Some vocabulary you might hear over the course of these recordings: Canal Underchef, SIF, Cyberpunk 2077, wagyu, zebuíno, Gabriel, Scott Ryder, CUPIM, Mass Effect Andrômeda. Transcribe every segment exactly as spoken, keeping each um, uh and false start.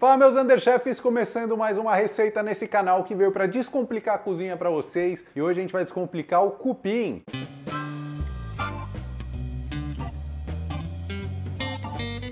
Fala, meus underchefs, começando mais uma receita nesse canal que veio para descomplicar a cozinha para vocês, e hoje a gente vai descomplicar o cupim.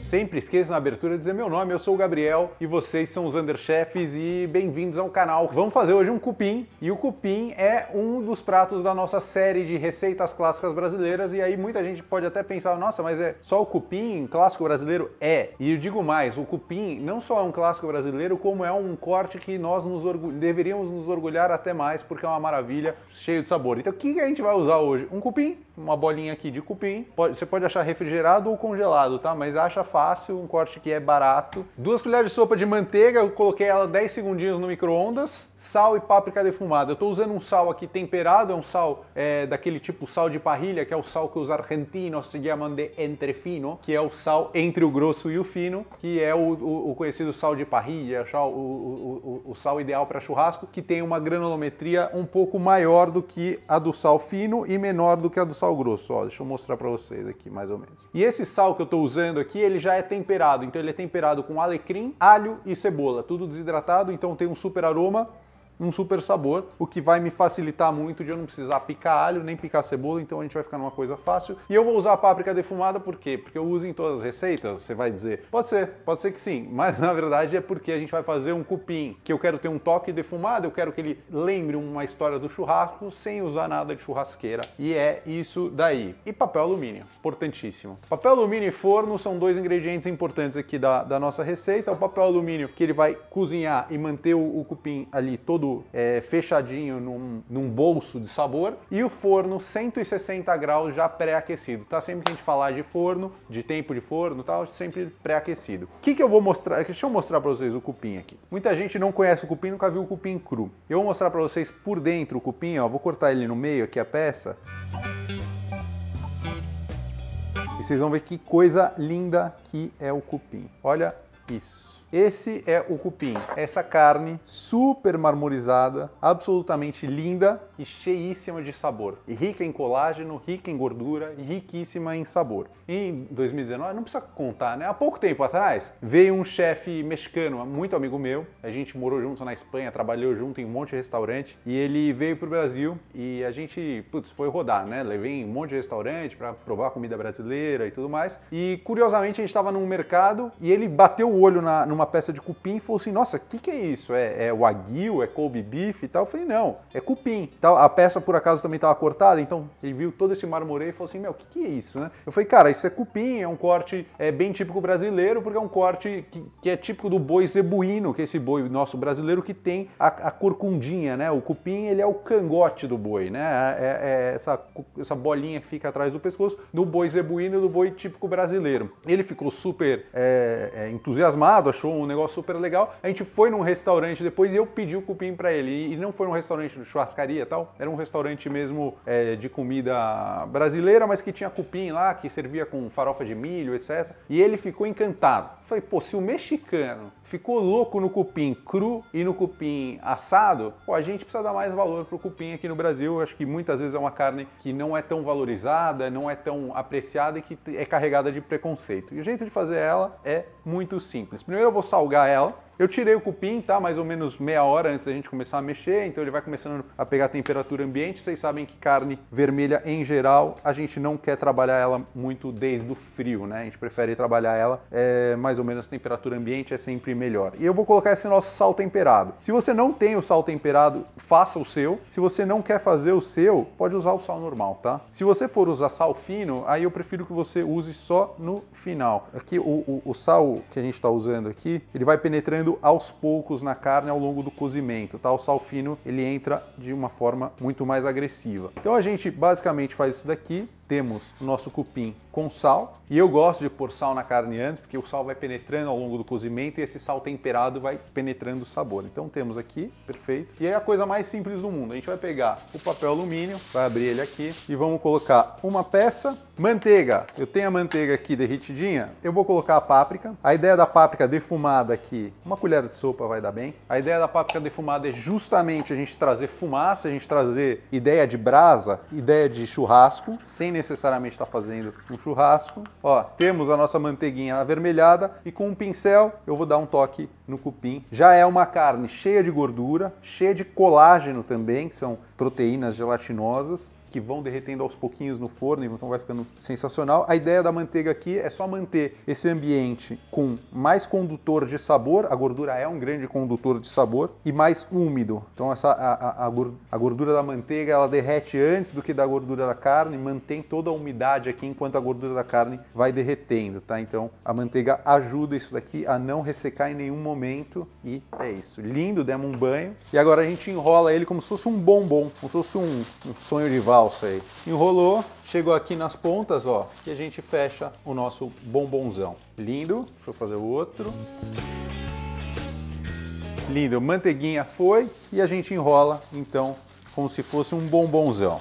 Sempre esqueço na abertura de dizer meu nome, eu sou o Gabriel e vocês são os underchefs e bem-vindos ao canal. Vamos fazer hoje um cupim, e o cupim é um dos pratos da nossa série de receitas clássicas brasileiras, e aí muita gente pode até pensar, nossa, mas é só o cupim clássico brasileiro? É, e eu digo mais, o cupim não só é um clássico brasileiro, como é um corte que nós nos deveríamos nos orgulhar até mais, porque é uma maravilha, cheio de sabor. Então o que a gente vai usar hoje? Um cupim, uma bolinha aqui de cupim, pode, você pode achar refrigerado ou congelado, tá? Mas acha fácil. Fácil, um corte que é barato. Duas colheres de sopa de manteiga, eu coloquei ela dez segundinhos no micro-ondas. Sal e páprica defumada. Eu tô usando um sal aqui temperado, é um sal é, daquele tipo sal de parrilha, que é o sal que os argentinos se chamam de entrefino, que é o sal entre o grosso e o fino, que é o, o, o conhecido sal de parrilha, o, o, o, o sal ideal para churrasco, que tem uma granulometria um pouco maior do que a do sal fino e menor do que a do sal grosso. Ó, deixa eu mostrar para vocês aqui, mais ou menos. E esse sal que eu tô usando aqui, ele já é temperado, então ele é temperado com alecrim, alho e cebola, tudo desidratado, então tem um super aroma, um super sabor, o que vai me facilitar muito de eu não precisar picar alho nem picar cebola, então a gente vai ficar numa coisa fácil. E eu vou usar a páprica defumada, por quê? Porque eu uso em todas as receitas, você vai dizer. Pode ser, pode ser que sim, mas na verdade é porque a gente vai fazer um cupim, que eu quero ter um toque defumado, eu quero que ele lembre uma história do churrasco sem usar nada de churrasqueira, e é isso daí. E papel alumínio, importantíssimo. Papel alumínio e forno são dois ingredientes importantes aqui da, da nossa receita. O papel alumínio, que ele vai cozinhar e manter o, o cupim ali todo É, fechadinho num, num bolso de sabor, e o forno cento e sessenta graus já pré-aquecido, tá? Sempre que a gente falar de forno, de tempo de forno, tal, sempre pré-aquecido. O que que eu vou mostrar? Deixa eu mostrar para vocês o cupim aqui. Muita gente não conhece o cupim, nunca viu o cupim cru. Eu vou mostrar para vocês por dentro o cupim, ó. Vou cortar ele no meio aqui, a peça. E vocês vão ver que coisa linda que é o cupim. Olha isso. Esse é o cupim, essa carne super marmorizada, absolutamente linda e cheíssima de sabor. E rica em colágeno, rica em gordura e riquíssima em sabor. Em dois mil e dezenove, não precisa contar, né? Há pouco tempo atrás, veio um chefe mexicano, muito amigo meu, a gente morou junto na Espanha, trabalhou junto em um monte de restaurante, e ele veio pro Brasil e a gente, putz, foi rodar, né? Levei em um monte de restaurante para provar comida brasileira e tudo mais. E curiosamente, a gente estava num mercado e ele bateu o olho na, no uma peça de cupim e falou assim, nossa, o que, que é isso? É, é wagyu? É Kobe beef e tal? Eu falei, não, é cupim. Então, a peça, por acaso, também estava cortada, então ele viu todo esse marmoreio e falou assim, meu, o que, que é isso, né? Eu falei, cara, isso é cupim, é um corte é, bem típico brasileiro, porque é um corte que, que é típico do boi zebuíno, que é esse boi nosso brasileiro que tem a, a corcundinha, né? O cupim, ele é o cangote do boi, né? É, é essa, essa bolinha que fica atrás do pescoço do boi zebuíno, do boi típico brasileiro. Ele ficou super é, é, entusiasmado, achou um negócio super legal. A gente foi num restaurante depois e eu pedi o cupim pra ele. E não foi um restaurante de churrascaria e tal, era um restaurante mesmo é, de comida brasileira, mas que tinha cupim lá, que servia com farofa de milho, etcétera. E ele ficou encantado. Falei, pô, se o mexicano ficou louco no cupim cru e no cupim assado, pô, a gente precisa dar mais valor pro cupim aqui no Brasil. Eu acho que muitas vezes é uma carne que não é tão valorizada, não é tão apreciada e que é carregada de preconceito. E o jeito de fazer ela é muito simples. Primeiro eu vou Vou salgar ela. Eu tirei o cupim, tá? Mais ou menos meia hora antes da gente começar a mexer, então ele vai começando a pegar a temperatura ambiente. Vocês sabem que carne vermelha, em geral, a gente não quer trabalhar ela muito desde o frio, né? A gente prefere trabalhar ela é, mais ou menos temperatura ambiente, é sempre melhor. E eu vou colocar esse nosso sal temperado. Se você não tem o sal temperado, faça o seu. Se você não quer fazer o seu, pode usar o sal normal, tá? Se você for usar sal fino, aí eu prefiro que você use só no final. Aqui, o, o, o sal que a gente tá usando aqui, ele vai penetrando aos poucos na carne ao longo do cozimento, tá? O sal fino, ele entra de uma forma muito mais agressiva. Então a gente basicamente faz isso daqui. Temos o nosso cupim com sal, e eu gosto de pôr sal na carne antes, porque o sal vai penetrando ao longo do cozimento e esse sal temperado vai penetrando o sabor. Então temos aqui, perfeito. E é a coisa mais simples do mundo. A gente vai pegar o papel alumínio, vai abrir ele aqui e vamos colocar uma peça. Manteiga, eu tenho a manteiga aqui derretidinha, eu vou colocar a páprica. A ideia da páprica defumada aqui, uma colher de sopa vai dar bem. A ideia da páprica defumada é justamente a gente trazer fumaça, a gente trazer ideia de brasa, ideia de churrasco, sem necessariamente está fazendo um churrasco. Ó, temos a nossa manteiguinha avermelhada e com um pincel eu vou dar um toque no cupim. Já é uma carne cheia de gordura, cheia de colágeno também, que são proteínas gelatinosas, que vão derretendo aos pouquinhos no forno, então vai ficando sensacional. A ideia da manteiga aqui é só manter esse ambiente com mais condutor de sabor, a gordura é um grande condutor de sabor, e mais úmido. Então essa, a, a, a gordura da manteiga ela derrete antes do que da gordura da carne, mantém toda a umidade aqui enquanto a gordura da carne vai derretendo, tá? Então a manteiga ajuda isso daqui a não ressecar em nenhum momento e é isso. Lindo, demos um banho. E agora a gente enrola ele como se fosse um bombom, como se fosse um, um sonho de valsa. Aí. Enrolou, chegou aqui nas pontas, ó, e a gente fecha o nosso bombonzão. Lindo, deixa eu fazer o outro. Lindo, manteiguinha foi e a gente enrola, então, como se fosse um bombonzão.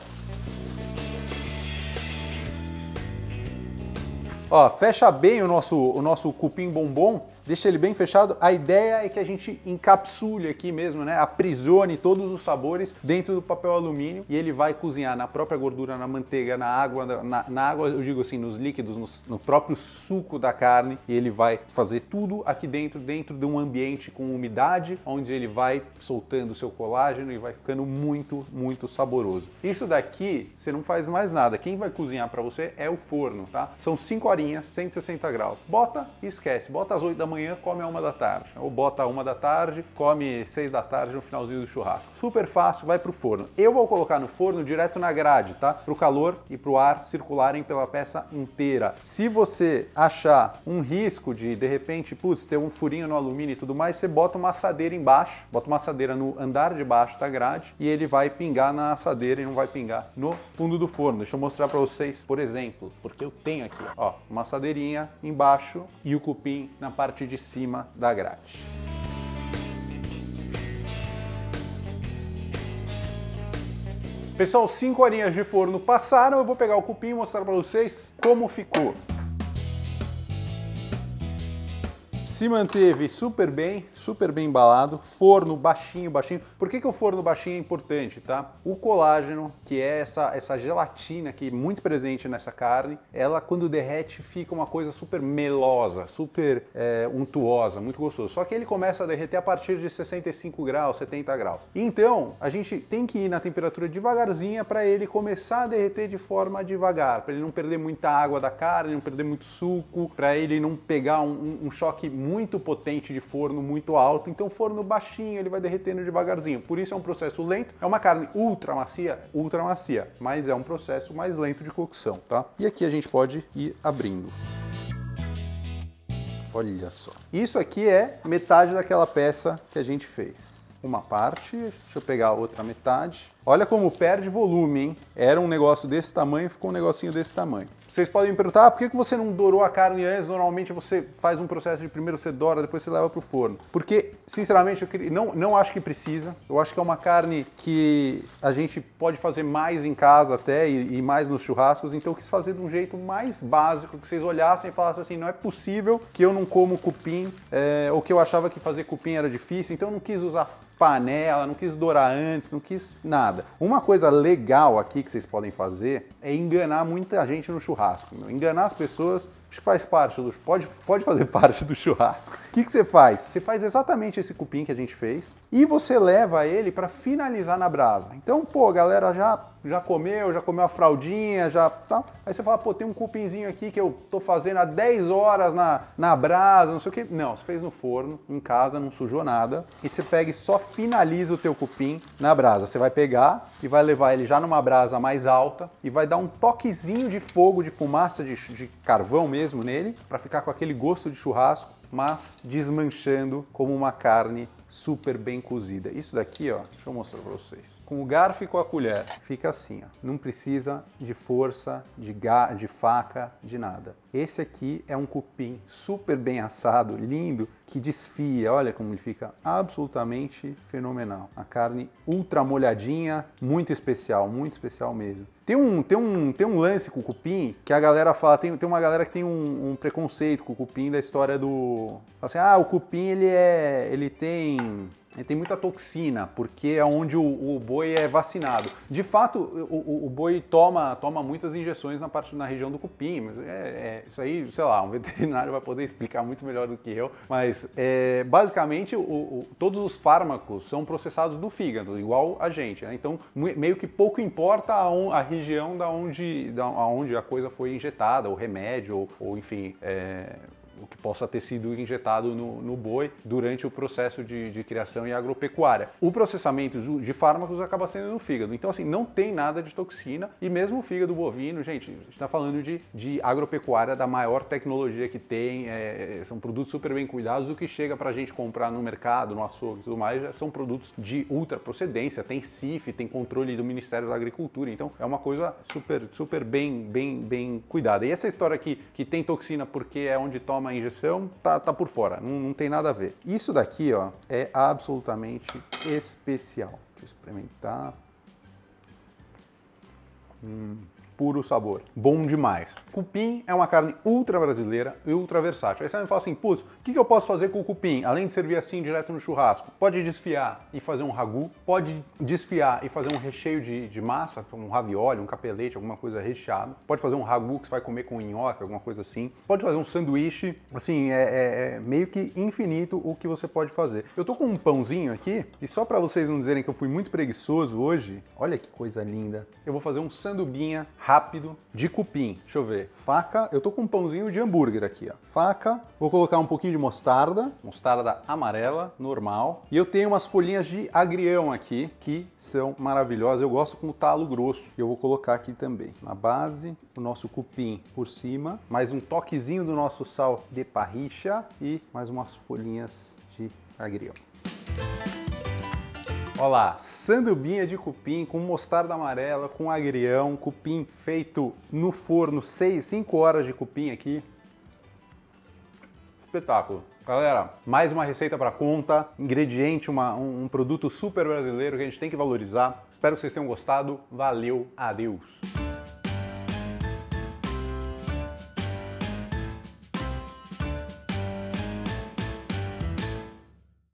Ó, fecha bem o nosso, o nosso cupim bombom, deixa ele bem fechado. A ideia é que a gente encapsule aqui mesmo, né? Aprisione todos os sabores dentro do papel alumínio e ele vai cozinhar na própria gordura, na manteiga, na água, na, na água, eu digo assim, nos líquidos, nos, no próprio suco da carne, e ele vai fazer tudo aqui dentro, dentro de um ambiente com umidade, onde ele vai soltando o seu colágeno e vai ficando muito, muito saboroso. Isso daqui, você não faz mais nada. Quem vai cozinhar para você é o forno, tá? São cinco horas, cento e sessenta graus. Bota e esquece. Bota às oito da manhã, come à uma da tarde. Ou bota à uma da tarde, come seis da tarde no finalzinho do churrasco. Super fácil, vai pro forno. Eu vou colocar no forno direto na grade, tá? Pro calor e pro ar circularem pela peça inteira. Se você achar um risco de, de repente, putz, ter um furinho no alumínio e tudo mais, você bota uma assadeira embaixo, bota uma assadeira no andar de baixo da grade e ele vai pingar na assadeira e não vai pingar no fundo do forno. Deixa eu mostrar pra vocês, por exemplo, porque eu tenho aqui, ó, uma assadeirinha embaixo e o cupim na parte de cima da grade. Pessoal, cinco horinhas de forno passaram, eu vou pegar o cupim e mostrar para vocês como ficou. Se manteve super bem, super bem embalado, forno baixinho, baixinho. Por que que o forno baixinho é importante, tá? O colágeno, que é essa, essa gelatina que é muito presente nessa carne, ela quando derrete fica uma coisa super melosa, super é, untuosa, muito gostoso. Só que ele começa a derreter a partir de sessenta e cinco graus, setenta graus. Então, a gente tem que ir na temperatura devagarzinha para ele começar a derreter de forma devagar, para ele não perder muita água da carne, não perder muito suco, para ele não pegar um, um choque muito muito potente de forno, muito alto. Então forno baixinho, ele vai derretendo devagarzinho. Por isso é um processo lento. É uma carne ultra macia, ultra macia, mas é um processo mais lento de cocção, tá? E aqui a gente pode ir abrindo. Olha só. Isso aqui é metade daquela peça que a gente fez. Uma parte, deixa eu pegar a outra metade. Olha como perde volume, hein? Era um negócio desse tamanho, ficou um negocinho desse tamanho. Vocês podem me perguntar, ah, por que você não dourou a carne antes? Normalmente você faz um processo de primeiro você doura, depois você leva pro forno. Porque, sinceramente, eu não, não acho que precisa. Eu acho que é uma carne que a gente pode fazer mais em casa até e, e mais nos churrascos. Então eu quis fazer de um jeito mais básico, que vocês olhassem e falassem assim, não é possível que eu não como cupim, é, ou que eu achava que fazer cupim era difícil. Então eu não quis usar panela, não quis dourar antes, não quis nada. Uma coisa legal aqui que vocês podem fazer é enganar muita gente no churrasco. Meu. Enganar as pessoas, acho que faz parte do, pode, pode fazer parte do churrasco. O que, que você faz? Você faz exatamente esse cupim que a gente fez e você leva ele para finalizar na brasa. Então, pô, a galera já, já comeu, já comeu a fraldinha, já tal. Tá. Aí você fala, pô, tem um cupinzinho aqui que eu tô fazendo há dez horas na, na brasa, não sei o que. Não, você fez no forno, em casa, não sujou nada. E você pega e só finaliza o teu cupim na brasa. Você vai pegar e vai levar ele já numa brasa mais alta e vai dar um toquezinho de fogo, de fumaça, de, de carvão mesmo nele, para ficar com aquele gosto de churrasco, mas desmanchando como uma carne super bem cozida. Isso daqui, ó, deixa eu mostrar para vocês. Com o garfo e com a colher, fica assim, ó. Não precisa de força, de, ga de faca, de nada. Esse aqui é um cupim super bem assado, lindo, que desfia. Olha como ele fica absolutamente fenomenal. A carne ultra molhadinha, muito especial, muito especial mesmo. Tem um, tem um, tem um lance com o cupim que a galera fala, tem, tem uma galera que tem um, um preconceito com o cupim da história do... Assim, ah, o cupim ele é, ele tem... Ele tem muita toxina, porque é onde o, o boi é vacinado. De fato, o, o, o boi toma, toma muitas injeções na, parte, na região do cupim, mas é, é, isso aí, sei lá, um veterinário vai poder explicar muito melhor do que eu. Mas, é, basicamente, o, o, todos os fármacos são processados do fígado, igual a gente, né? Então, meio que pouco importa a, on, a região da onde, da onde a coisa foi injetada, o remédio, ou, ou enfim... É, o que possa ter sido injetado no, no boi durante o processo de, de criação e agropecuária. O processamento de fármacos acaba sendo no fígado. Então, assim, não tem nada de toxina e mesmo o fígado bovino, gente, a gente está falando de, de agropecuária, da maior tecnologia que tem, é, são produtos super bem cuidados. O que chega para a gente comprar no mercado, no açougue e tudo mais, já são produtos de ultra procedência, tem S I F, tem controle do Ministério da Agricultura. Então, é uma coisa super, super bem, bem, bem cuidada. E essa história aqui, que tem toxina porque é onde toma a injeção, tá, tá por fora, não, não tem nada a ver. Isso daqui, ó, é absolutamente especial. Deixa eu experimentar. Hum, puro sabor. Bom demais. Cupim é uma carne ultra brasileira e ultra versátil. Aí você me fala assim, putz, o que, que eu posso fazer com o cupim? Além de servir assim direto no churrasco, pode desfiar e fazer um ragu, pode desfiar e fazer um recheio de, de massa, um ravioli, um capelete, alguma coisa recheada. Pode fazer um ragu que você vai comer com nhoque, alguma coisa assim. Pode fazer um sanduíche, assim, é, é, é meio que infinito o que você pode fazer. Eu tô com um pãozinho aqui e só pra vocês não dizerem que eu fui muito preguiçoso hoje, olha que coisa linda, eu vou fazer um sanduinha rápido de cupim. Deixa eu ver. Faca. Eu tô com um pãozinho de hambúrguer aqui, ó. Faca. Vou colocar um pouquinho de mostarda. Mostarda amarela, normal. E eu tenho umas folhinhas de agrião aqui, que são maravilhosas. Eu gosto com o talo grosso. E eu vou colocar aqui também. Na base, o nosso cupim por cima. Mais um toquezinho do nosso sal de parricha. E mais umas folhinhas de agrião. Olha lá, sanduinha de cupim com mostarda amarela, com agrião, cupim feito no forno, seis, cinco horas de cupim aqui. Espetáculo. Galera, mais uma receita para conta, ingrediente, uma, um, um produto super brasileiro que a gente tem que valorizar. Espero que vocês tenham gostado. Valeu, adeus.